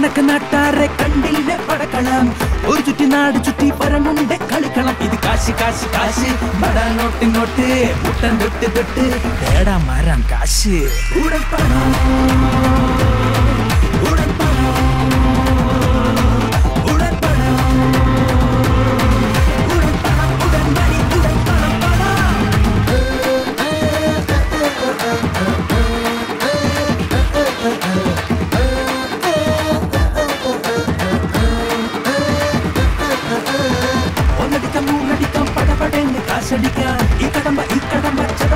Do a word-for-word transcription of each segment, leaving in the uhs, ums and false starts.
கணக்கு நாட்டாரை கண்டிலே படக்கலாம். ஒரு சுட்டி நாடு சுட்டி பரமுண்டே கழிக்கலாம். இது காசு காசு காசு படா நோட்டு நோட்டு முட்டன் தொட்டு தொட்டு தேடா மாறான் காசு. உடன் பணம் உடன் பணம் உடன் பணம் உடன் பணம் உடன் மணி உடன் பணம் பணம்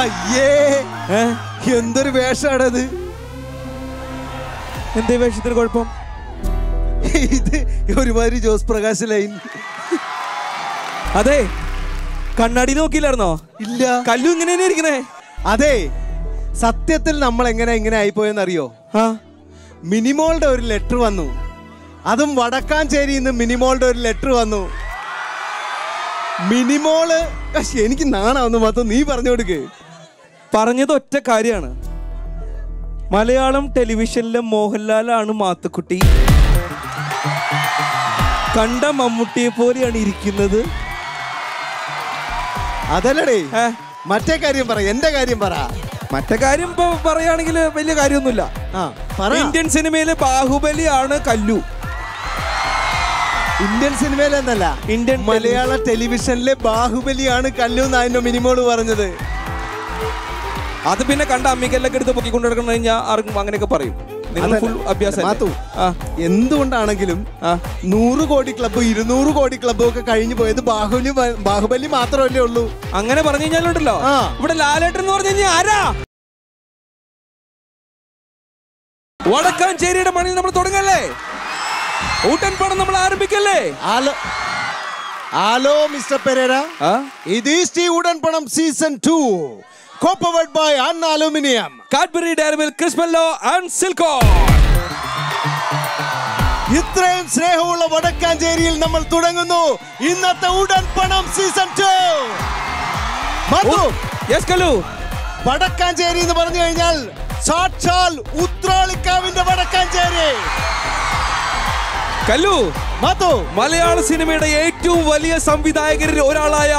അയ്യേ എന്തൊരു വേഷാണത്. എന്തേ വേഷത്തിന് കുഴപ്പം? ഇത് ഒരുമാതിരി ജോസ് പ്രകാശ് ലൈൻ. അതെ കണ്ണാടി നോക്കിയില്ലായിരുന്നോ? ഇല്ല. കല്ലു ഇങ്ങനെ ഇരിക്കണേ. അതെ സത്യത്തിൽ നമ്മൾ എങ്ങനെ ഇങ്ങനെ ആയിപ്പോയെന്നറിയോ? ആ മിനിമോളുടെ ഒരു ലെറ്റർ വന്നു, അതും വടക്കാഞ്ചേരിയിൽ നിന്ന് മിനിമോളുടെ ഒരു ലെറ്റർ വന്നു. മിനിമോള് പക്ഷെ എനിക്ക് നാണാവുന്നു മാത്രം. നീ പറഞ്ഞു കൊടുക്ക്. പറഞ്ഞത് ഒറ്റ കാര്യമാണ്, മലയാളം ടെലിവിഷനിലെ മോഹൻലാലാണ് മാത്തുക്കുട്ടി, കണ്ട മമ്മൂട്ടിയെ പോലെയാണ് ഇരിക്കുന്നത്. അതല്ലടേ മറ്റേ കാര്യം പറ, എന്റെ കാര്യം പറ. മറ്റേ കാര്യം പറയുകയാണെങ്കിൽ വലിയ കാര്യമൊന്നുമില്ല. ഇന്ത്യൻ സിനിമയിലെ ബാഹുബലിയാണ് കല്ലു. ഇന്ത്യൻ സിനിമയിലെന്നല്ല, ഇന്ത്യൻ മലയാള ടെലിവിഷനിലെ ബാഹുബലിയാണ് കല്ലു എന്നായിരുന്നു മിനിമോള് പറഞ്ഞത്. അത് പിന്നെ കണ്ട അമ്മിക്കല്ലൊക്കെ എടുത്ത് പൊക്കിക്കൊണ്ട് നടക്കണമെന്ന് കഴിഞ്ഞാൽ ആർക്കും അങ്ങനെയൊക്കെ പറയും. എന്തുകൊണ്ടാണെങ്കിലും നൂറ് കോടി ക്ലബ്ബും ഇരുന്നൂറ് കോടി ക്ലബ്ബും ഒക്കെ കഴിഞ്ഞു പോയത് ബാഹുബലി ബാഹുബലി മാത്രമല്ലേ ഉള്ളൂ. അങ്ങനെ പറഞ്ഞു കഴിഞ്ഞാലുണ്ടല്ലോ ഇവിടെ ലാലേട്ടൻ എന്ന് പറഞ്ഞു കഴിഞ്ഞാൽ ആരാ? വടക്കാഞ്ചേരിയുടെ മണിയിൽ നമ്മൾ തുടങ്ങല്ലേ? ഊട്ടൻ പണം നമ്മൾ ആരംഭിക്കല്ലേ? ഹലോ മിസ്റ്റർ പെരേര, ഇത് is the Udan Panam season two. Co-powered by Anna Aluminium, Cadbury Dairy Milk, Crismello and Silcon. ഇത്രയും സ്നേഹമുള്ള വടക്കാഞ്ചേരിയിൽ നമ്മൾ തുടങ്ങുന്നു ഇന്നത്തെ Udan Panam season two. Madhu, yes Kallu, Vadakkanchery എന്ന് പറഞ്ഞു കഴിഞ്ഞാൽ സാക്ഷാൽ ഉത്രാളിക്കാവിന്റെ വടക്കാഞ്ചേരി. കല്ലു, മധു, മലയാള സിനിമയുടെ ഏറ്റവും വലിയ സംവിധായകരിൽ ഒരാളായ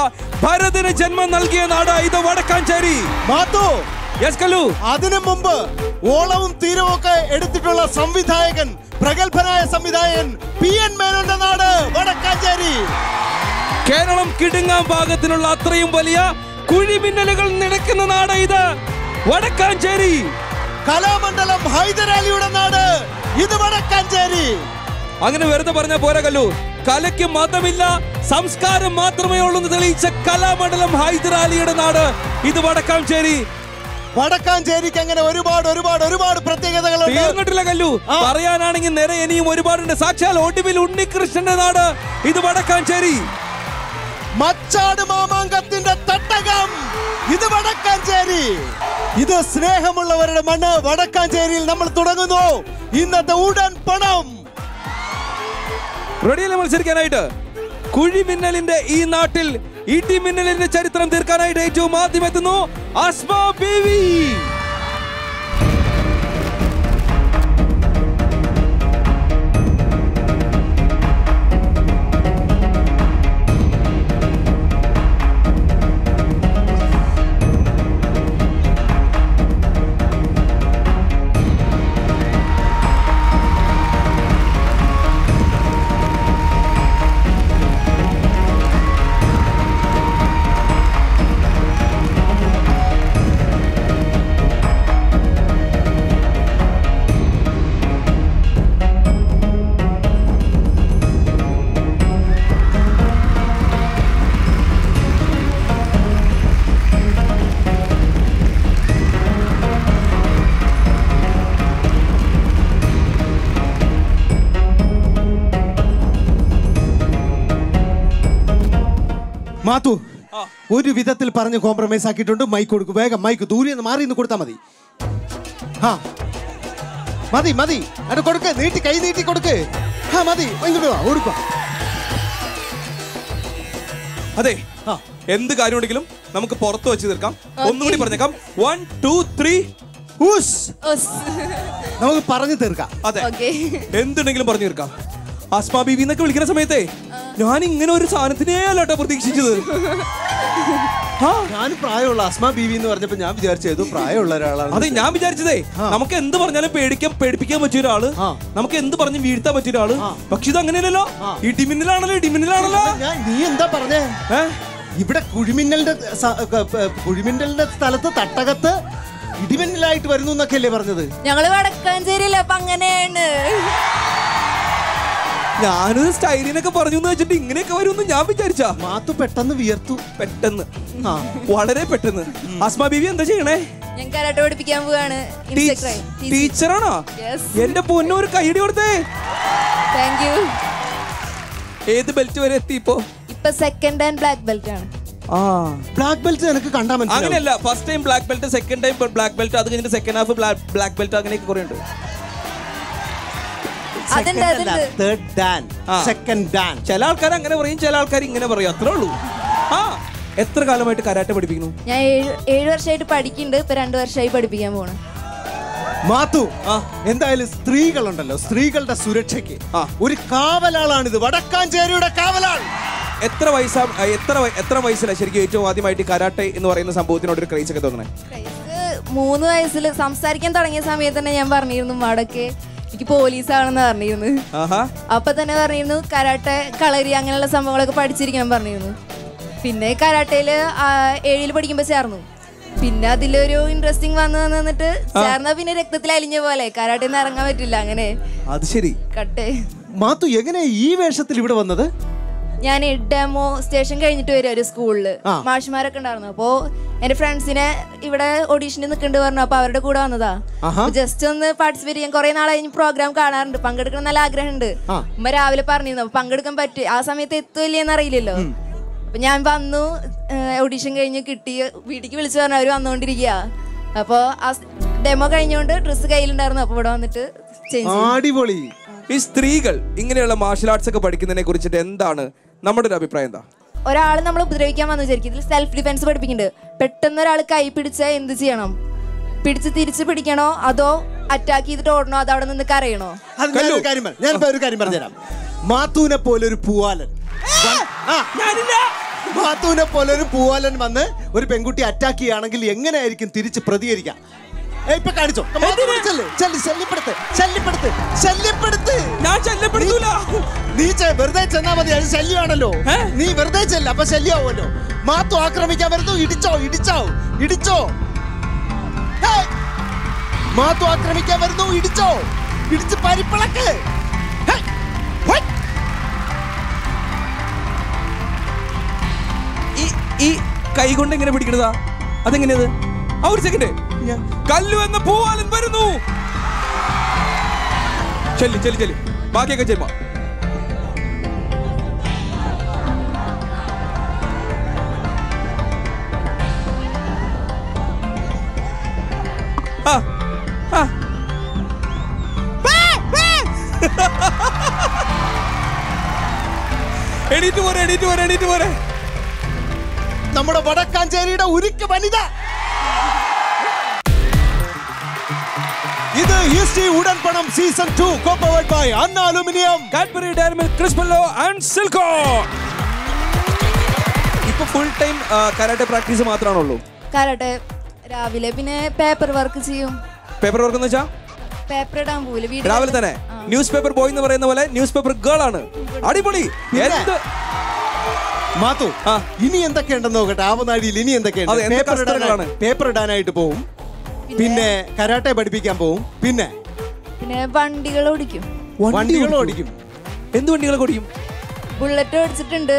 ഭാരതത്തിന് ജന്മം നൽകിയ നാടാ ഇത് വടക്കാഞ്ചേരി. മാത്തു, യെസ് കല്ലു, അതിനു മുമ്പ് ഓളവും തീരവും ഒക്കെ എടുത്തിട്ടുള്ള സംവിധായകൻ, പ്രഗത്ഭനായ സംവിധായകൻ പി എൻ മേനോന്റെ നാട് വടക്കാഞ്ചേരി. കേരളം കിടുങ്ങാൻ ഭാഗത്തിനുള്ള അത്രയും വലിയ കുഴിമിന്നലുകൾ നടക്കുന്ന നാട് ഇത് വടക്കാഞ്ചേരി. കലാമണ്ഡലം ഹൈദരാലിയുടെ നാട് ഇത് വടക്കാഞ്ചേരി. അങ്ങനെ വെറുതെ പറഞ്ഞ പോരാ കല്ലു, കലയ്ക്ക് മതമില്ല സംസ്കാരം മാത്രമേ ഉള്ളൂ എന്ന് തെളിയിച്ച കലാമണ്ഡലം ഹൈദരാലിയുടെ നാട് ഇത് വടക്കാഞ്ചേരി. വടക്കാഞ്ചേരിക്ക് അങ്ങനെ ഒരുപാട് ഒരുപാട് ഒരുപാട് പ്രത്യേകതകൾ തീർന്നിട്ടില്ല കല്ലു. പറയാനാണെങ്കിൽ നിറ ഇനിയും ഒരുപാടുണ്ട്. സാക്ഷാൽ ഒടുവിൽ ഉണ്ണികൃഷ്ണന്റെ നാട് ഇത് വടക്കാഞ്ചേരി. മച്ചാട് മാമാങ്കത്തിന്റെ തട്ടകം ഇത് വടക്കാഞ്ചേരി. ഇത് സ്നേഹമുള്ളവരുടെ മണ്ണ് വടക്കാഞ്ചേരിയിൽ നമ്മൾ തുടങ്ങുന്നു ഇന്നത്തെ ഉടൻ പണം. റെഡിയല്ലേ മത്സരിക്കാനായിട്ട്? കുഴിമിന്നലിന്റെ ഈ നാട്ടിൽ ഇടിമിന്നലിന്റെ ചരിത്രം തീർക്കാനായിട്ട് ഏറ്റവും ആദ്യം എത്തുന്നു അസ്മ ബീവി. മാത്തു ഒരു വിധത്തിൽ പറഞ്ഞ് കോംപ്രമൈസ് ആക്കിയിട്ടുണ്ട്. മൈക്ക് കൊടുക്കും, വേഗം മൈക്ക് ദൂരെ മാറി ഇന്ന് കൊടുത്താൽ മതി. ആ മതി മതി അവിടെ കൊടുക്ക്, നീട്ടി കൈ നീട്ടി കൊടുക്ക്. ആ മതി കൊടുക്കുക. അതെ, എന്ത് കാര്യം ഉണ്ടെങ്കിലും നമുക്ക് പുറത്ത് വെച്ച് തീർക്കാം. ഒന്നുകൂടി പറഞ്ഞേക്കാം, വൺ ടു ത്രീ നമുക്ക് പറഞ്ഞു തീർക്കാം. അതെ, എന്തുണ്ടെങ്കിലും പറഞ്ഞു തീർക്കാം. ആസ്മാ ബീവി എന്നൊക്കെ വിളിക്കുന്ന സമയത്തെ ഞാൻ ഇങ്ങനെ ഒരു സാധനത്തിനേ അല്ലാട്ടോ പ്രതീക്ഷിച്ചത്. ഞാൻ പ്രായമുള്ള ആസ്മാ ബീവി എന്ന് പറഞ്ഞപ്പോ ഞാൻ വിചാരിച്ചു പ്രായമുള്ള ഒരാളാണ്. അതെ, ഞാൻ വിചാരിച്ചതേ നമുക്ക് എന്ത് പറഞ്ഞാലും പേടിക്കാൻ പേടിപ്പിക്കാൻ പറ്റിയ ഒരാള്, നമുക്ക് എന്ത് പറഞ്ഞ് വീഴ്ത്താൻ പറ്റിയ ഒരാള്. പക്ഷെ ഇത് അങ്ങനെയല്ലോ, ഇടിമിന്നലാണല്ലോ ഇടിമിന്നലാണല്ലോ. നീ എന്താ പറഞ്ഞേ? ഇവിടെ കുഴിമിന്നലിന്റെ കുഴിമിന്നലിന്റെ സ്ഥലത്ത് തട്ടകത്ത് ഇടിമിന്നലായിട്ട് വരുന്നു എന്നൊക്കെ അല്ലേ പറഞ്ഞത്? ഞങ്ങള് വടക്കാഞ്ചേരിയിലെ അപ്പൊ അങ്ങനെയാണ്. ഞാനൊരു സ്റ്റൈലിനൊക്കെ പറഞ്ഞു വെച്ചിട്ട് ഇങ്ങനെയൊക്കെ വരും ഞാൻ വിചാരിച്ചാ. മാത്തു പെട്ടെന്ന് വിയർത്തു, പെട്ടെന്ന്, വളരെ പെട്ടെന്ന്. ആസ്മാ ബീവി എന്താ ചെയ്യണേ? ഞാൻ കരാട്ട പഠിപ്പിക്കാൻ പോവാണ്. ടീച്ചറാണോ? എന്റെ പൊന്നു, ഒരു കൈയ്യടി കൊടുത്തേ. Thank you. ഏത് ബെൽറ്റ് വരെ എത്തി ഇപ്പോ? ഇപ്പൊ സെക്കൻഡ് ആൻഡ് ബ്ലാക്ക് ബെൽറ്റ് ആണ്. ആ ബ്ലാക്ക് ബെൽറ്റ് എനിക്ക് കണ്ടാ മനസ്സിലായി. അങ്ങനെയല്ല, first time black belt, second time black belt, അത് കഴിഞ്ഞിട്ട് സെക്കൻഡ് ഹാഫ് ബ്ലാക്ക് ബെൽറ്റ്, അങ്ങനെയൊക്കെ കുറെ ഉണ്ട്. ചില ആൾക്കാർ അങ്ങനെ പറയും, ചില ആൾക്കാർ ഇങ്ങനെ പറയും, അത്രേ ഉള്ളൂ. ആ എത്ര കാലമായിട്ട് കരാട്ടെ പഠിപ്പിക്കുന്നു? ഞാൻ ഏഴ് വർഷമായിട്ട് പഠിക്കുന്നുണ്ട്, ഇപ്പൊ രണ്ടു വർഷമായി പഠിപ്പിക്കാൻ പോകണം. മാത്തു, എന്തായാലും സ്ത്രീകളുണ്ടല്ലോ, സ്ത്രീകളുടെ സുരക്ഷയ്ക്ക് ഒരു കാവലാളാണിത്, വടക്കാഞ്ചേരിയുടെ കാവലാൾ. എത്ര വയസ്സാ എത്ര എത്ര വയസ്സിലാണ് ശരിക്കും ഏറ്റവും ആദ്യമായിട്ട് കരാട്ടെ എന്ന് പറയുന്ന സംഭവത്തിനോട് ഒരു ക്രൈസ് ഒക്കെ തോന്നണേ? മൂന്ന് വയസ്സിൽ സംസാരിക്കാൻ തുടങ്ങിയ സമയത്ത് തന്നെ ഞാൻ പറഞ്ഞിരുന്നു മാടൊക്കെ എനിക്ക് പോലീസാണെന്ന് പറഞ്ഞിരുന്നു. അപ്പൊ തന്നെ പറഞ്ഞിരുന്നു കരാട്ടെ, കളരി അങ്ങനെയുള്ള സംഭവങ്ങളൊക്കെ പഠിച്ചിരിക്കാൻ പറഞ്ഞിരുന്നു. പിന്നെ കരാട്ടയില് ഏഴില് പഠിക്കുമ്പോ ചേർന്നു. പിന്നെ അതിലൊരു ഇൻട്രസ്റ്റിംഗ് വന്നു വന്നിട്ട് ചേർന്നാ പിന്നെ രക്തത്തിൽ അലിഞ്ഞ പോലെ കരാട്ടേന്ന് ഇറങ്ങാൻ പറ്റില്ല. അങ്ങനെ അത് ശരി. കട്ടെ മാത്തു, എങ്ങനെ ഈ വേഷത്തിൽ ഇവിടെ വന്നത്? ഞാൻ ഡെമോ സ്റ്റേഷൻ കഴിഞ്ഞിട്ട് വരും ഒരു സ്കൂളില്, മാഷ്മാരൊക്കെ ഉണ്ടായിരുന്നു. അപ്പോ എന്റെ ഫ്രണ്ട്സിനെ ഇവിടെ ഓഡീഷന് നിൽക്കണ്ട് പറഞ്ഞു, അപ്പൊ അവരുടെ കൂടെ വന്നതാ. ജസ്റ്റ് ഒന്ന് പാർട്ടിസിപ്പേറ്റ് ചെയ്യാൻ കുറെ നാളെ പ്രോഗ്രാം കാണാറുണ്ട്, പങ്കെടുക്കണം നല്ല ആഗ്രഹമുണ്ട്. ഉമ്മ രാവിലെ പറഞ്ഞിരുന്നു പങ്കെടുക്കാൻ പറ്റും, ആ സമയത്ത് എത്തുമില്ലെന്ന് അറിയില്ലല്ലോ. അപ്പൊ ഞാൻ വന്നു, ഓഡീഷൻ കഴിഞ്ഞ് കിട്ടി, വീട്ടിക്ക് വിളിച്ചു പറഞ്ഞു അവര് വന്നുകൊണ്ടിരിക്കുക. അപ്പൊ ആ ഡെമോ കഴിഞ്ഞുകൊണ്ട് ഡ്രസ്സ് കയ്യിലുണ്ടായിരുന്നു, അപ്പൊ ഇവിടെ വന്നിട്ട് ചേഞ്ച്. ഈ സ്ത്രീകൾ ഇങ്ങനെയുള്ള മാർഷൽ ആർട്സ് ഒക്കെ പഠിക്കുന്നതിനെ കുറിച്ചിട്ട് എന്താണ് നമ്മുടെ ഒരു അഭിപ്രായം? എന്താ, ഒരാൾ നമ്മൾ ഉപദ്രവിക്കാൻ വന്നു വിചാരിക്കും, ഇതിൽ സെൽഫ് ഡിഫെൻസ് പഠിപ്പിക്കുന്നുണ്ട്. പെട്ടെന്ന് ഒരാൾ കൈ പിടിച്ചാൽ എന്ത് ചെയ്യണം? പിടിച്ച് തിരിച്ചു പിടിക്കണോ അതോ അറ്റാക്ക് ചെയ്തിട്ട് ഓടണോ അത് അവിടെ നിന്ന് കരയണോ? ഞാനിപ്പോ ഒരു കാര്യം പറഞ്ഞുതരാം. മാത്തൂനെ പോലെ ഒരു പൂവാലൻ മാത്തൂനെ പോലെ ഒരു പൂവാലൻ വന്ന് ഒരു പെൺകുട്ടി അറ്റാക്ക് ചെയ്യുകയാണെങ്കിൽ എങ്ങനെയായിരിക്കും തിരിച്ച് പ്രതികരിക്കാം? ശല്യമാണല്ലോ നീ, വെറുതെ ചെല്ല, അപ്പൊ ശല്യാവുമല്ലോ. മാത്തു ആക്രമിക്കാൻ വരുന്നു, ഇടിച്ചോ ഇടിച്ചോ ഇടിച്ചോ മാത്തു ആക്രമിക്കാൻ വരുന്നു, ഇടിച്ചോ ഇടിച്ച് പരിപ്പിളക്ക്. ഈ കൈ കൊണ്ട് എങ്ങനെ പിടിക്കണതാ? അതെങ്ങനെയത്? ആ ഒരു സെക്കൻഡ്, കല്ലു എന്ന പൂവാലൻ വരുന്നു. ചെല്ലി ചെല്ലി ചെല്ലി ബാക്കിയൊക്കെ ചെല്ലുമോ? എണീറ്റ് പോരെ, എണീറ്റ് പോരെ, എണീറ്റ് പോരെ. നമ്മുടെ വടക്കാഞ്ചേരിയുടെ ഉരുക്ക് വനിത. ഇത് history Udan Panam season two co-powered by Anna aluminium Cadbury Dairy Milk Crispello and Silko. ഇപ്പോ ഫുൾ ടൈം കരാട്ടെ പ്രാക്ടീസ് മാത്രമാണുള്ളൂ? കരാട്ടെ രാവിലെ, പിന്നെ പേപ്പർ വർക്ക് ചെയ്യും. പേപ്പർ വർക്ക് എന്ന് വെച്ചാ പേപ്പർ ഇടാൻ പോവില്ല വീട്ടിൽ, രാവിലെ തന്നെ. ന്യൂസ് പേപ്പർ ബോയ് എന്ന് പറയുന്ന പോലെ ന്യൂസ് പേപ്പർ ഗേൾ ആണ്. അടിപൊളി. മാത്തു, ഇനി എന്തൊക്കെ ഉണ്ടെന്ന് നോക്കട്ടെ ആവനാഴിയിൽ, ഇനി എന്തൊക്കെയാണ്? പേപ്പർ ഇടാനായിട്ട് പോവും, പിന്നെ കരാട്ടെ പഠിപ്പിക്കാൻ പോവും, പിന്നെ പിന്നെ വണ്ടികൾ ഓടിക്കും. വണ്ടികൾ ഓടിക്കും? എന്ത് വണ്ടികൾ ഓടിക്കും? ബുള്ളറ്റ് ഓടിച്ചിട്ടുണ്ട്,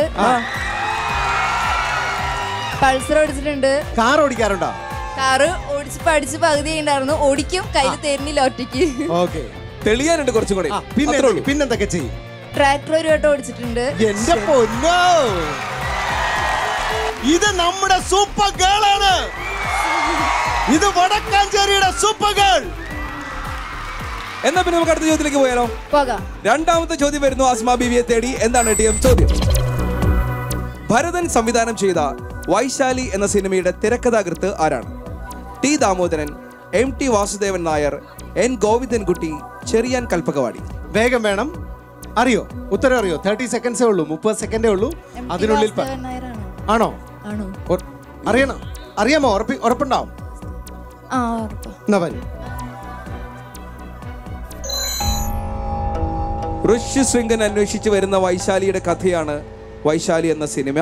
പൾസർ ഓടിച്ചിട്ടുണ്ട്. കാർ ഓടിക്കാറുണ്ടോ? കാറ് ഓടിച്ച് പഠിച്ച് പകുതി ഉണ്ടായിരുന്നു. ഓടിക്കും, കയ്യിൽ തരുന്നില്ല ഒറ്റയ്ക്ക്. ഓക്കെ, തെളിയാനുണ്ട് കുറച്ചും കൂടെ. പിന്നെ പിന്നെന്തൊക്കെ ചെയ്യും? ട്രാക്ടർ ഒരു വട്ടം ഓടിച്ചിട്ടുണ്ട്. എന്റെ പൊന്നോ! இது நம்மட சூப்பர் கேர்ள் ஆனு. இது வடக்காஞ்சேரியோட சூப்பர் கேர்ள். എന്നാ പിന്നെ നമുക്ക് അടുത്ത ചോദ്യത്തിലേക്ക് പോയാലോ? പോകാം. രണ്ടാമത്തെ ചോദ്യം വരുന്നു ആസ്മാ ബീവിയെ തേടി. എന്താണ് ടീം ചോദ്യം? ഭരതൻ സംവിധാനം ചെയ്ത വൈശാലി എന്ന സിനിമയുടെ തിരക്കഥാകൃത്ത് ആരാണ്? T Damodaran, M T Vasudevan Nair, N Govindankutty, Cherian Kalpakavadi. വേഗം വേണം. അറിയോ ഉത്തരം? അറിയോ? മുപ്പത് സെക്കൻഡ്സേ ഉള്ളൂ, മുപ്പത് സെക്കൻഡേ ഉള്ളൂ. അതിനുള്ളിൽ ആണോ? ആണോ? അറിയണം. അറിയാമോ? ഉറപ്പുണ്ടാവും. ആ ഉറപ്പ്. എന്നാ പറയും. ഋഷ്യശൃംഗൻ അന്വേഷിച്ച് വരുന്ന വൈശാലിയുടെ കഥയാണ് വൈശാലി എന്ന സിനിമ.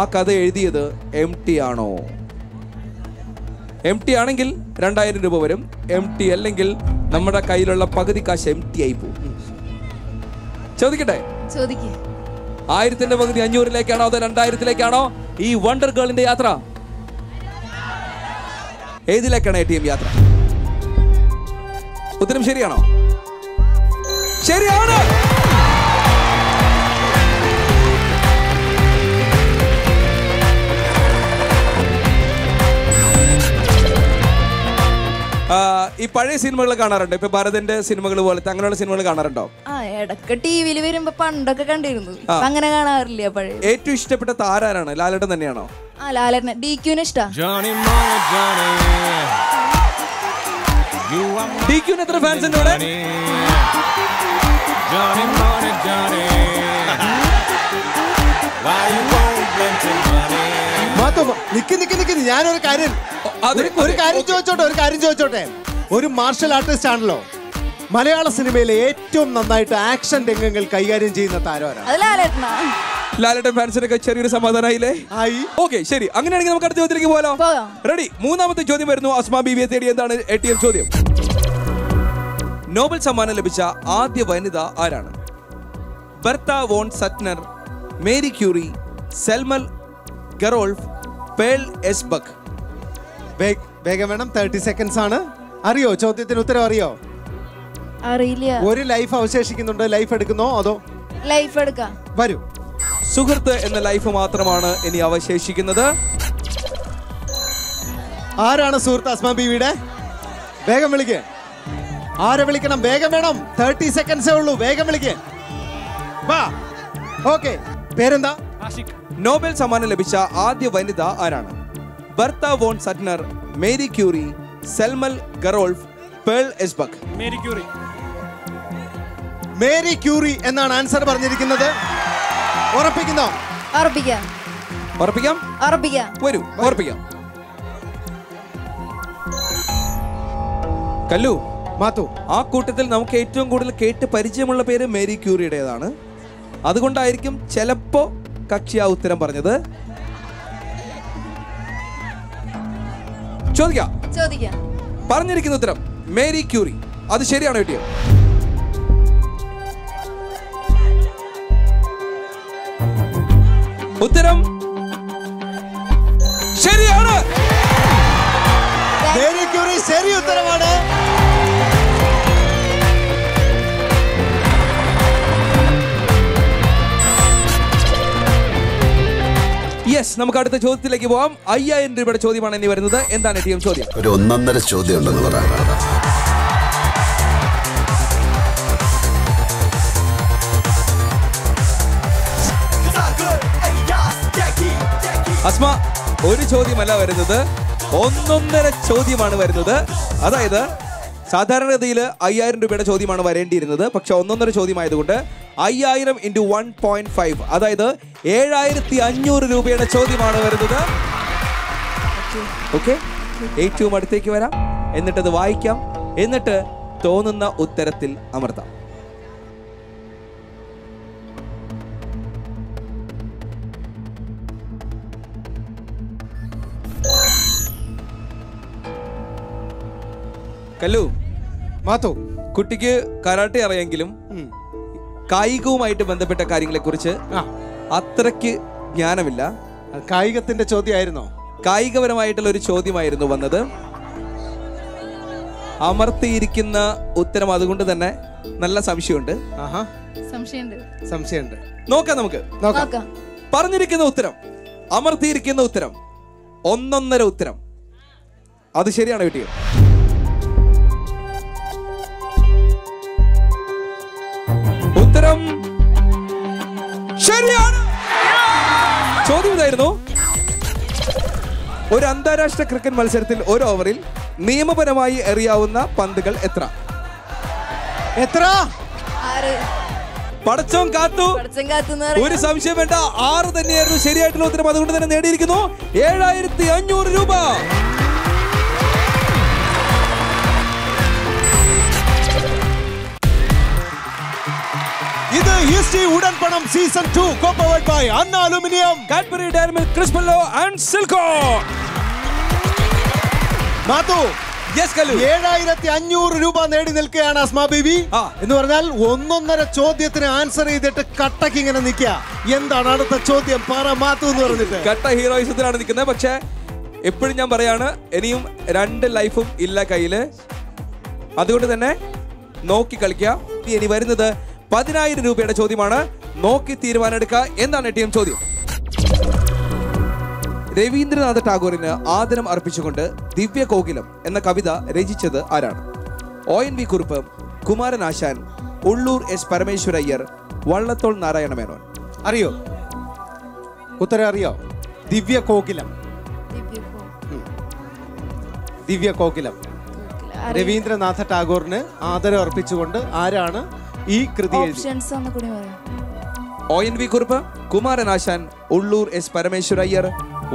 ആ കഥ എഴുതിയത് എം ടി ആണോ? എം ടി ആണെങ്കിൽ രണ്ടായിരം രൂപ വരും. എം ടി അല്ലെങ്കിൽ നമ്മുടെ കയ്യിലുള്ള പകുതി കാശ് എം ടി ആയി പോകും. ചോദിക്കട്ടെ? ആയിരത്തിന്റെ പകുതി അഞ്ഞൂറിലേക്കാണോ അതോ രണ്ടായിരത്തിലേക്കാണോ ഈ വണ്ടർ ഗേളിന്റെ യാത്ര? ഏതിലേക്കാണ് എ ടി എം യാത്ര? ഉത്തരം ശരിയാണോ? ശരിയാണ്. ഈ പഴയ സിനിമകൾ കാണാറുണ്ടോ? ഇപ്പൊ ഭാരതന്റെ സിനിമകൾ പോലത്തെ അങ്ങനെയുള്ള സിനിമകൾ കാണാറുണ്ടോ? പണ്ടൊക്കെ കണ്ടിരുന്നു, അങ്ങനെ കാണാറില്ല. ഏറ്റവും ഇഷ്ടപ്പെട്ട താരാണ്? ലാലേട്ടൻ തന്നെയാണോ? എത്ര ഫാൻസ് ഉണ്ട് ഇവിടെ? Johnny, Johnny, Johnny. Why you won't blend in money? മാതോ നിക്ക് നിക്ക് നിക്ക് ഞാൻ ഒരു കാര്യം ഒരു കാര്യം ചോദിച്ചോട്ടെ ഒരു കാര്യം ചോദിച്ചോട്ടെ ഒരു മാർഷൽ ആർട്ടിസ്റ്റ് ആണല്ലോ, മലയാള സിനിമയിലെ ഏറ്റവും നന്നായിട്ട് ആക്ഷൻ രംഗങ്ങൾ കൈകാര്യം ചെയ്യുന്ന താരം ആരാ? ലാലേട്ടൻ ഫാൻസിനൊക്കെ ചെറിയൊരു സമാധാനമായില്ലേ? ഓക്കെ, ശരി. അങ്ങനെയാണെങ്കിൽ നമുക്ക് അടുത്ത ചോദ്യത്തിലേക്ക് പോകാലോ. റെഡി? മൂന്നാമത്തെ ചോദ്യം വരുന്നു ആസ്മാ ബീവിയെ തേടി. എന്താണ് എ ടി എം ചോദ്യം? നോബൽ സമ്മാനം ലഭിച്ച ആദ്യ വനിത ആരാണ്? Bertha von Suttner, Marie Curie, Selma Lagerlof, Pearl S Buck. വേഗം വേണം, മുപ്പത് സെക്കൻഡ്സ് ആണ്. അറിയോ ചോദ്യത്തിന് ഉത്തരം? അറിയോ? അറിയില്ല. ഒരു ലൈഫ് അവശേഷിക്കുന്നുണ്ട്. ലൈഫ് എടുക്കുന്നോ അതോ? ലൈഫ് എടുക്കാം. വരൂ. സുഹൃത്ത് എന്ന ലൈഫ് മാത്രമാണ് ഇനി അവശേഷിക്കുന്നത്. ആരാണ് സുഹൃത്ത് ആസ്മാ ബീവിയുടെ? വേഗം വിളിക്കേ. ആരെ വിളിക്കണം? വേഗം വേണം. മുപ്പത് സെക്കൻഡ്സേ ഉള്ളൂ. വേഗം വിളിക്കേ. വാ. ഓക്കേ. പേരെന്താ? ആഷിഖ്. നോബൽ സമ്മാനം ലഭിച്ച ആദ്യ വനിത ആരാണ്? Bertha von Suttner, Marie Curie, Selma Lagerlof, Pearl S Buck. Marie Curie. Marie Curie എന്നാണ് ആൻസർ പറഞ്ഞിരിക്കുന്നത്. ഉറപ്പിക്കുന്നോ? ഉറപ്പിക്കാം. ഉറപ്പിക്കാം. ഉറപ്പിക്കാം. വരൂ, ഉറപ്പിക്കാം. കല്ലു, മാത്തു, ആ കൂട്ടത്തിൽ നമുക്ക് ഏറ്റവും കൂടുതൽ കേട്ട് പരിചയമുള്ള പേര് മേരി ക്യൂറിയുടേതാണ്. അതുകൊണ്ടായിരിക്കും ചിലപ്പോ കക്ഷി ആ ഉത്തരം പറഞ്ഞത്. ചോദിക്കാം. പറഞ്ഞിരിക്കുന്ന ഉത്തരം മേരി ക്യൂറി. അത് ശരിയാണ് കേട്ടോ. ഉത്തരം ശരിയാണ്. മേരി ക്യൂറി ശരി ഉത്തരമാണ്. യെസ്, നമുക്ക് അടുത്ത ചോദ്യത്തിലേക്ക് പോവാം. അയ്യായിരം രൂപയുടെ ചോദ്യമാണ് ഇനി വരുന്നത്. എന്താണ് ടീം ചോദ്യം? ഒരു ഒന്നര ചോദ്യം ഉണ്ടെന്ന് പറയാം. അസ്മ, ഒരു ചോദ്യമല്ല വരുന്നത്, ഒന്നൊന്നര ചോദ്യമാണ് വരുന്നത്. അതായത് സാധാരണഗതിയിൽ അയ്യായിരം രൂപയുടെ ചോദ്യമാണ് വരേണ്ടിയിരുന്നത്, പക്ഷെ ഒന്നൊന്നര ചോദ്യമായതുകൊണ്ട് അയ്യായിരം ഇൻറ്റു വൺ പോയിന്റ് ഫൈവ് അതായത് ഏഴായിരത്തി അഞ്ഞൂറ് രൂപയുടെ ചോദ്യമാണ് വരുന്നത്. ഓക്കെ, ഏറ്റവും അടുത്തേക്ക് വരാം, എന്നിട്ടത് വായിക്കാം, എന്നിട്ട് തോന്നുന്ന ഉത്തരത്തിൽ അമർത്താം. കല്ലു, മാത്തു, കുട്ടിക്ക് കരാട്ടെ അറിയെങ്കിലും കായികവുമായിട്ട് ബന്ധപ്പെട്ട കാര്യങ്ങളെ കുറിച്ച് അത്രയ്ക്ക് ജ്ഞാനമില്ല. കായികത്തിന്റെ ചോദ്യമായിരുന്നോ? കായികപരമായിട്ടുള്ള ഒരു ചോദ്യമായിരുന്നു വന്നത്. അമർത്തിയിരിക്കുന്ന ഉത്തരം അതുകൊണ്ട് തന്നെ നല്ല സംശയമുണ്ട്. സംശയമുണ്ട്, സംശയമുണ്ട്. നോക്കാം, നമുക്ക് നോക്കാം. പറഞ്ഞിരിക്കുന്ന ഉത്തരം അമർത്തിയിരിക്കുന്ന ഉത്തരം ഒന്നൊന്നര ഉത്തരം. അത് ശരിയാണ് കുട്ടികൾ. ഉത്തരം ശരിയാണ്. ചോദ്യം ഇതായിരുന്നു, ഒരു അന്താരാഷ്ട്ര ക്രിക്കറ്റ് മത്സരത്തിൽ ഒരു ഓവറിൽ നിയമപരമായി എറിയാവുന്ന പന്തുകൾ എത്ര? എത്ര? പടച്ചോൻ കാത്തു, ഒരു സംശയം വേണ്ട, ആറ് തന്നെയായിരുന്നു ശരിയായിട്ടുള്ള ഉത്തരം. അതുകൊണ്ട് തന്നെ നേടിയിരിക്കുന്നു ഏഴായിരത്തി അഞ്ഞൂറ് രൂപ. இது ஹிஸ்டரி உடன் பணம் சீசன் இரண்டு co-powered by Anna aluminium Cadbury Dairy Milk Crispello and Silko. Madhu S கலு ഏഴായിരത്തി അഞ്ഞൂറ് രൂപ നേടി നിൽക്കുകയാണ് അസ്മാ ബീവി. എന്ന് പറഞ്ഞാൽ ഒന്നൊന്നര ചോദ്യത്തിന് ആൻസർ ചെയ്തിട്ട് കട്ടക്ക് ഇങ്ങനെ നിൽക്കുക. എന്താണ് അടുത്ത ചോദ്യം? പറ മാതു എന്ന് പറഞ്ഞിട്ട് കട്ട ഹീറോയിസത്തിലാണ് നിൽക്കുന്നത്. പക്ഷേ എപ്പോഴും ഞാൻ പറയാണ്, ഇനിയും രണ്ട് ലൈഫും ഇല്ല കയ്യിൽ, അതുകൊണ്ട് തന്നെ നോക്കി കളിക്കുക. ഇനി വരുന്നത് പതിനായിരം രൂപയുടെ ചോദ്യമാണ്. നോക്കി തീരുമാനമെടുക്കുക എന്നാണ് ടീം ചോദ്യം. രവീന്ദ്രനാഥ ടാഗോറിന് ആദരം അർപ്പിച്ചുകൊണ്ട് ദിവ്യ കോകിലം എന്ന കവിത രചിച്ചത് ആരാണ്? ഒ.എൻ.വി. കുറുപ്പ്, കുമാരൻ ആശാൻ, ഉള്ളൂർ എസ് പരമേശ്വരയ്യർ, വള്ളത്തോൾ നാരായണ മേനോൻ. അറിയോ ഉത്തരം? അറിയോ? ദിവ്യ കോകിലം. ദിവ്യ കോകിലം രവീന്ദ്രനാഥ ടാഗോറിന് ആദരം അർപ്പിച്ചുകൊണ്ട് ആരാണ് ഈ കൃതി എഴുതി? ഒ.എൻ.വി. കുറുപ്പ്, കുമാരൻ ആശാൻ, ഉള്ളൂർ എസ് പരമേശ്വരയ്യർ,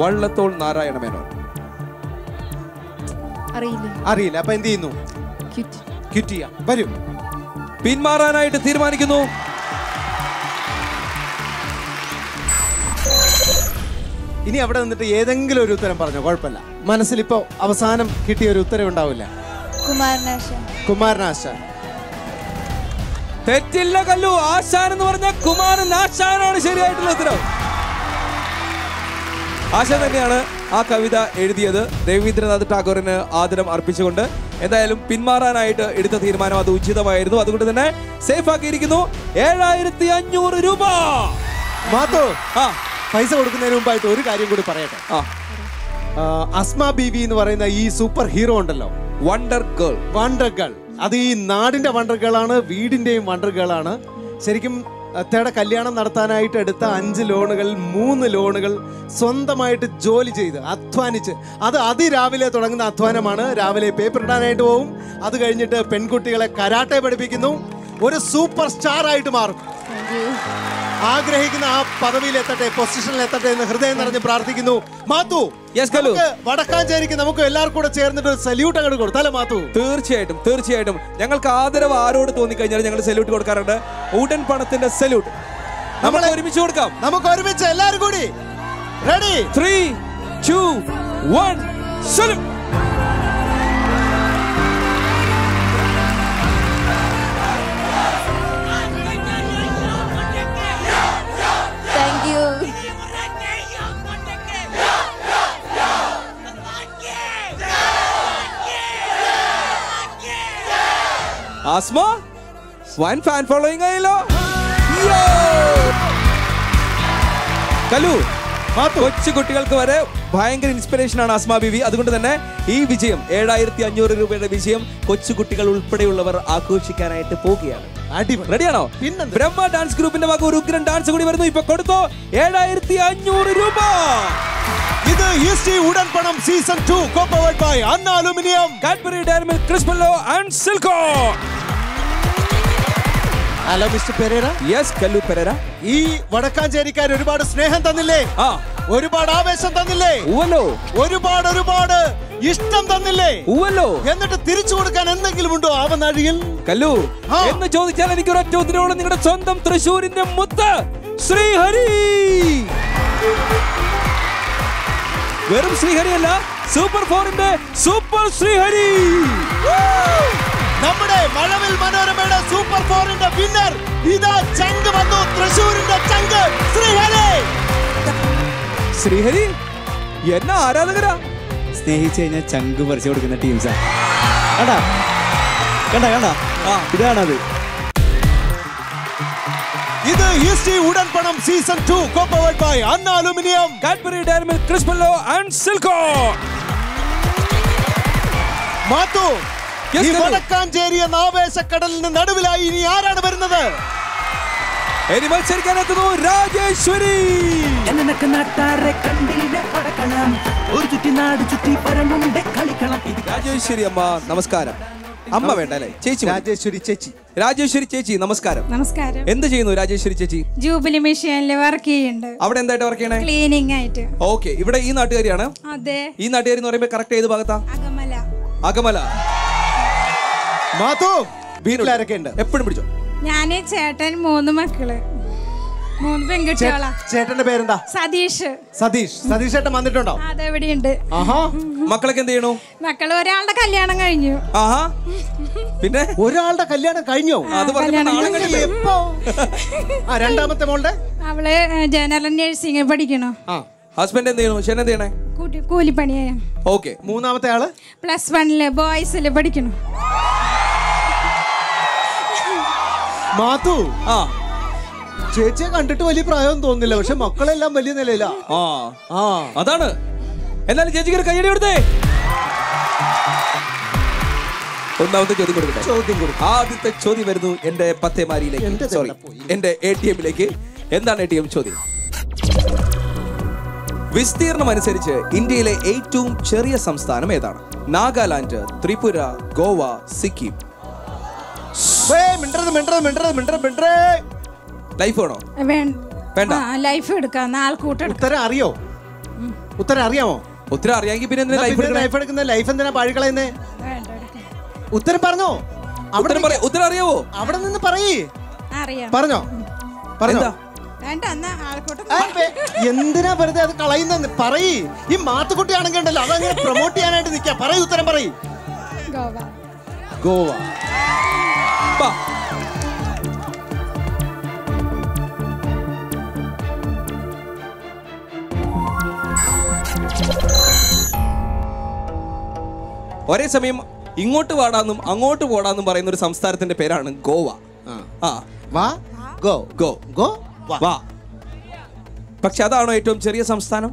വള്ളത്തോൾ നാരായണ മേനോൻ. അറിയില്ല. അപ്പൊ എന്ത് ചെയ്യുന്നു? വരും, പിന്മാറാനായിട്ട് തീരുമാനിക്കുന്നു. ഇനി അവിടെ നിന്നിട്ട് ഏതെങ്കിലും ഒരു ഉത്തരം പറഞ്ഞോ, കുഴപ്പമില്ല. മനസ്സിൽ ഇപ്പൊ അവസാനം കിട്ടിയ ഒരു ഉത്തരം ഉണ്ടാവില്ല. കുമാരനാശാൻ. തെറ്റില്ല കല്ലു. ആശാൻ എന്ന് പറഞ്ഞ കുമാരൻ ആശാനാണ് ശരിയായിട്ടുള്ള ഉത്തരം. ആശാൻ തന്നെയാണ് ആ കവിത എഴുതിയത് രവീന്ദ്രനാഥ് ടാഗോറിന് ആദരം അർപ്പിച്ചുകൊണ്ട്. എന്തായാലും പിന്മാറാനായിട്ട് എടുത്ത തീരുമാനം അത് ഉചിതമായിരുന്നു. അതുകൊണ്ട് തന്നെ സേഫ് ആക്കിയിരിക്കുന്നു ഏഴായിരത്തി അഞ്ഞൂറ് രൂപ. മാത്രോ ആ പൈസ കൊടുക്കുന്നതിന് മുമ്പായിട്ട് ഒരു കാര്യം കൂടി പറയട്ടെ. ആ അസ്മാ ബീവി എന്ന് പറയുന്ന ഈ സൂപ്പർ ഹീറോ ഉണ്ടല്ലോ, വണ്ടർ ഗേൾ. വണ്ടർ ഗേൾ അത് ഈ നാടിൻ്റെ വണ്ടർ ഗേളാണ്, വീടിൻ്റെയും വണ്ടർ ഗേളാണ്. ശരിക്കും അത്തയുടെ കല്യാണം നടത്താനായിട്ട് എടുത്ത അഞ്ച് ലോണുകളിൽ മൂന്ന് ലോണുകൾ സ്വന്തമായിട്ട് ജോലി ചെയ്ത് അധ്വാനിച്ച്, അത് അതിരാവിലെ തുടങ്ങുന്ന അധ്വാനമാണ്. രാവിലെ പേപ്പർ ഇടാനായിട്ട് പോവും, അത് കഴിഞ്ഞിട്ട് പെൺകുട്ടികളെ കരാട്ടെ പഠിപ്പിക്കുന്നു. ഒരു സൂപ്പർ സ്റ്റാർ ആയിട്ട് മാറും. ആഗ്രഹിക്കുന്ന ആ പദവിയിലെത്തട്ടെ, പൊസിഷനിലെത്തട്ടെ എന്ന് ഹൃദയം നിറഞ്ഞ് പ്രാർത്ഥിക്കുന്നു. മാത്തു, വടക്കാഞ്ചേരിക്ക് നമുക്ക് എല്ലാവർക്കും കൂടെ ചേർന്നിട്ട് ഒരു സല്യൂട്ട് അങ്ങോട്ട് കൊടുത്താലേ മാത്തു? തീർച്ചയായിട്ടും, തീർച്ചയായിട്ടും. ഞങ്ങൾക്ക് ആദരവ് ആരോട് തോന്നിക്കഴിഞ്ഞാൽ ഞങ്ങൾ സല്യൂട്ട് കൊടുക്കാറുണ്ട്. ഉടൻ പണത്തിന്റെ സല്യൂട്ട് നമ്മൾ ഒരുമിച്ച് കൊടുക്കാം. നമുക്ക് ഒരുമിച്ച് എല്ലാവരും കൂടി ready, three two one salute. Asma വൻ ഫാൻ ഫോളോയിങ് ആയല്ലോ. കലു, കൊച്ചു കുട്ടികൾക്ക് വരെ ഭയങ്കര ഇൻസ്പിറേഷൻ ആണ് ആസ്മാ ബീവി. അതുകൊണ്ട് തന്നെ ഈ വിജയം, ഏഴായിരത്തി അഞ്ഞൂറ് രൂപയുടെ വിജയം കൊച്ചുകുട്ടികൾ ഉൾപ്പെടെയുള്ളവർ ആഘോഷിക്കാനായിട്ട് പോവുകയാണ്. റെഡിയാണോ? ബ്രഹ്മ ഡാൻസ് ഗ്രൂപ്പിന്റെ ഭാഗം ഒരു ഉഗ്രൻ ഡാൻസ് കൂടി വരുന്നു. ഇപ്പൊ കൊടുത്തോ ഏഴായിരത്തി അഞ്ഞൂറ് രൂപ. ഇത് ഹിസ്റ്ററി ഉടൻ പണം സീസൺ രണ്ട് co-powered by Anna aluminium Cadbury Dairy Milk Crispello and Silko. Hello mister Pereira. Yes Kallu Pereira. ഈ വടക്കാഞ്ചേരിക്കാർ ഒരുപാട് സ്നേഹം തന്നില്ലേ? ആ, ഒരുപാട് ആവേശം തന്നില്ലേ? ഉവ്വല്ലോ. ഒരുപാട് ഒരുപാട് ഇഷ്ടം തന്നില്ലേ? ഉവ്വല്ലോ. എന്നിട്ട് തിരിച്ചു കൊടുക്കാൻ എന്തെങ്കിലും ഉണ്ടോ ആവനാഴിയിൽ കല്ലു എന്ന് ചോദിച്ചാൽ എനിക്ക് ഒരൊറ്റ ഉത്തരവുള്ളൂ. നിങ്ങളുടെ സ്വന്തം തൃശ്ശൂരിന്റെ മുത്ത് ശ്രീഹരി. വെറും ശ്രീഹരി അല്ല, സൂപ്പർ ഫോറിന്റെ സൂപ്പർ ശ്രീഹരി. നമ്മുടെ മലവിൽ മനോരമയുടെ സൂപ്പർ ഫോറിന്റെ വിന്നർ ഇതാ ചങ്ക് വന്നു. തൃശ്ശൂരിന്റെ ചങ്ക് ശ്രീഹരി. ശ്രീഹരി എന്നാ ആരാധകരാ, സ്നേഹിച്ചു കഴിഞ്ഞാൽ ചങ്ക് പറിച്ചു കൊടുക്കുന്ന ടീംസാ. കണ്ടാ കണ്ടാ കണ്ടാ, ഇതാണത്. இது ஈஸ்டி Udan Panam season two co-powered by Anna aluminium, Cadbury Dairy Milk, Crispello and சில்கோ. மாத்து, ഈ വടക്കാഞ്ചേരി എന്ന ആവേശ കടലിന് നടുവിലായി ഇനി ആരാണ് വരുന്നത്? ഇനി മത്സരിക്കാൻ എത്തുന്നു രാജേശ്വരി. എന്നനക്ക് നാട്ടാരെ കണ്ടിലെ പടക്കണം, ഒരു ചുറ്റി നാട് ചുറ്റി പരമുണ്ട് കളിക്കണം. രാജേശ്വരി അമ്മ നമസ്കാരം. അമ്മ വേണ്ടല്ലേ ചേച്ചി? രാജേശ്വരി ചേച്ചി, രാജേശ്വരി ചേച്ചി നമസ്കാരം. നമസ്കാരം. എന്ത് ചെയ്യുന്നു രാജേശ്വരി ചേച്ചി? ജൂബിലി മെഷീനിൽ വർക്ക് ചെയ്യുന്നുണ്ട്. അവിടെ എന്തായിട്ട് വർക്ക് ചെയ്യണേ? ക്ലീനിങ് ആയിട്ട്. ഓക്കേ, ഇവിടെ ഈ നാട്ടുകാരിയാണ്? അതെ. ഈ നാട്ടുകാരി എന്ന് പറയുമ്പോൾ കറക്റ്റ് ഏത് ഭാഗത്താ? അകമല. അകമല. മാതോ വീട്ടിലാരൊക്കെ ഉണ്ട്? എപ്പോഴും പിടിച്ചോ. ഞാൻ, ചേട്ടൻ, മൂന്ന് മക്കള്, മൂന്ന് പെൺകുട്ടികളാ. ചേട്ടന്റെ പേരെന്താ? സതീഷ്. സതീഷ് സതീഷ് ചേട്ടൻ വന്നിട്ടുണ്ടോ? അതെ, ഇവിടെ ഉണ്ട്. ആഹാ, മക്കളൊക്കെ എന്ത് ചെയ്യണോ? മക്കൾ ഒരാളുടെ കല്യാണം കഴിഞ്ഞു. ആഹാ, പിന്നെ ഒരാളുടെ കല്യാണം കഴിഞ്ഞോ? അത് പറഞ്ഞു. എപ്പോ? ആ, രണ്ടാമത്തെ മോളുടെ? അവള് ജനറൽ നഴ്സിംഗ് പഠിക്കണോ. ഹസ്ബൻഡ് എന്ത് ചെയ്യണോ? ചേട്ടൻ എന്ത് ചെയ്യണേ? കൂലിപ്പണിയായ. ഓക്കെ. മൂന്നാമത്തെ ആള് പ്ലസ് വണ്ണില് ബോയ്സില് പഠിക്കണോ. മാത്തു, ആ ചേച്ചിയെ കണ്ടിട്ട് വലിയ പ്രായം തോന്നുന്നില്ല, പക്ഷെ മക്കളെല്ലാം വലിയ നിലയിലാ. ആ ആ അതാണ്. എന്നാലും ചേച്ചിക്ക് ഒരു കയ്യടി കൊടുത്തേ. ഒന്നാമത്തെ ചോദ്യം കൊടുക്കട്ടെ. ചോദ്യം കൊടുക്കും. ആദ്യത്തെ ചോദ്യം വരുന്നു എന്റെ പത്തേമാരിയിലേക്ക്, സോറി എന്റെ എ ടി എമ്മിലേക്ക്. എന്താണ് എ ടി എം ചോദ്യം? വിസ്തീർണം അനുസരിച്ച് ഇന്ത്യയിലെ ഏറ്റവും ചെറിയ സംസ്ഥാനം ഏതാണ്? നാഗാലാൻഡ്, ത്രിപുര, ഗോവ, സിക്കിം. അറിയോ? ഉത്തരം അറിയാമോ? ഉത്തരം അറിയാമെങ്കിൽ പിന്നെ ലൈഫ് എന്തിനാ പാഴിക്കളയുന്നേ? ഉത്തരം പറഞ്ഞോ. അവിടെ ഉത്തരം അറിയാവോ? അവിടെ നിന്ന് പറയേ. പറഞ്ഞോ പറഞ്ഞോ. എന്തിനാ വെറുതെ അത് കളയുന്ന? പറയ്. ഈ മാത്തുക്കുട്ടി ആണെങ്കിൽ ഉണ്ടല്ലോ അതങ്ങനെ പ്രൊമോട്ട് ചെയ്യാനായിട്ട് നിൽക്കാം. പറയൂ, ഉത്തരം പറയൂ. ഗോവ. ഒരേ സമയം ഇങ്ങോട്ട് വാടാന്നും അങ്ങോട്ട് പോടാന്നും പറയുന്ന ഒരു സംസ്ഥാനത്തിന്റെ പേരാണ് ഗോവ. ആ വാ ഗോ ഗോ ഗോ. പക്ഷെ അതാണോ ഏറ്റവും ചെറിയ സംസ്ഥാനം?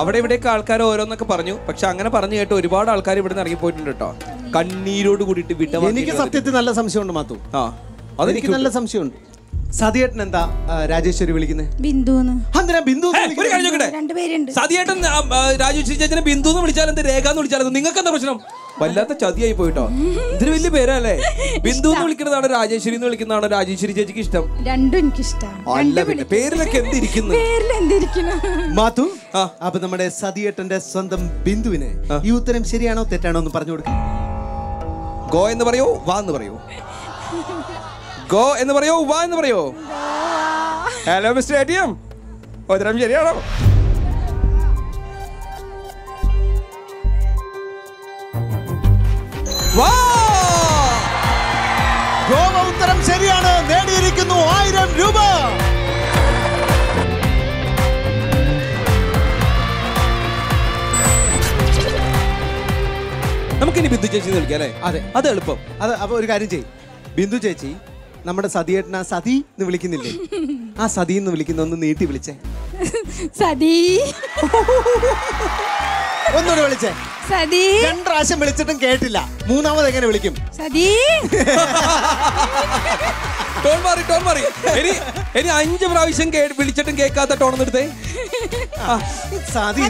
അവിടെ ഇവിടെയൊക്കെ ആൾക്കാർ ഓരോന്നൊക്കെ പറഞ്ഞു, പക്ഷെ അങ്ങനെ പറഞ്ഞു കേട്ടോ ഒരുപാട് ആൾക്കാർ ഇവിടെ നിന്ന് ഇറങ്ങിപ്പോയിട്ടുണ്ട് കേട്ടോ, കണ്ണീരോട് കൂടിയിട്ട് വിട്ട. എനിക്ക് സത്യത്തിൽ നല്ല സംശയമുണ്ട് മാത്തു. ആ, അതെനിക്ക് നല്ല സംശയമുണ്ട്. സതിയേട്ടൻ എന്താ രാജേശ്വരി വിളിക്കുന്നത്? സതിയേട്ടൻ രാജേശ്വരി ചേച്ചനെ ബിന്ദു എന്ന് വിളിച്ചാൽ എന്ത്, രേഖ എന്ന് വിളിച്ചാൽ നിങ്ങൾക്ക് എന്താ പ്രശ്നം? വല്ലാത്ത ചതിയായി പോയിട്ടോ. ഇതിന് വലിയ പേരല്ലേ. ബിന്ദു എന്ന് വിളിക്കുന്നതാണോ രാജേശ്വരി എന്ന് വിളിക്കുന്നതാണോ രാജേശ്വരി ചേച്ചിക്ക് ഇഷ്ടം? രണ്ടും എനിക്ക് ഇഷ്ടമാണ്. പേരിലൊക്കെ മാത്തു. അപ്പൊ നമ്മുടെ സതിയേട്ടന്റെ സ്വന്തം ബിന്ദുവിന് ഈ ഉത്തരം ശരിയാണോ തെറ്റാണോ എന്ന് പറഞ്ഞു കൊടുക്കാം. ഗോ എന്ന് പറയോ വാ എന്ന് പറയോ? ഗോ എന്ന് പറയോ വാ എന്ന് പറയോ? Hello mister A T M, ഉത്തരം ശരിയാണോ? ഗോവ ഉത്തരം ശരിയാണ്. നേടിയിരിക്കുന്നു ആയിരം രൂപ. നമുക്കിനി ബിന്ദു ചേച്ചി എന്ന് വിളിക്കാം അല്ലേ? അതെ, അത് എളുപ്പം. അത് അപ്പൊ ഒരു കാര്യം ചെയ്യും. ബിന്ദു ചേച്ചി നമ്മുടെ സതിയേട്ടനാ സതി എന്ന് വിളിക്കുന്നില്ലേ, ആ സതി എന്ന് വിളിക്കുന്ന ഒന്ന് നീട്ടി വിളിച്ചേ. സതി. ഒന്നുകൂടെ വിളിച്ചേ. സതി. രണ്ട് പ്രാവശ്യം വിളിച്ചിട്ടും കേട്ടില്ല, മൂന്നാമത് എങ്ങനെ വിളിക്കും? സതി. ടോൺ മാറി ടോൺ മാറി. ഇനി ഇനി അഞ്ച് പ്രാവശ്യം വിളിച്ചിട്ടും കേൾക്കാത്ത ടോൺ എടുത്തേ. സതി.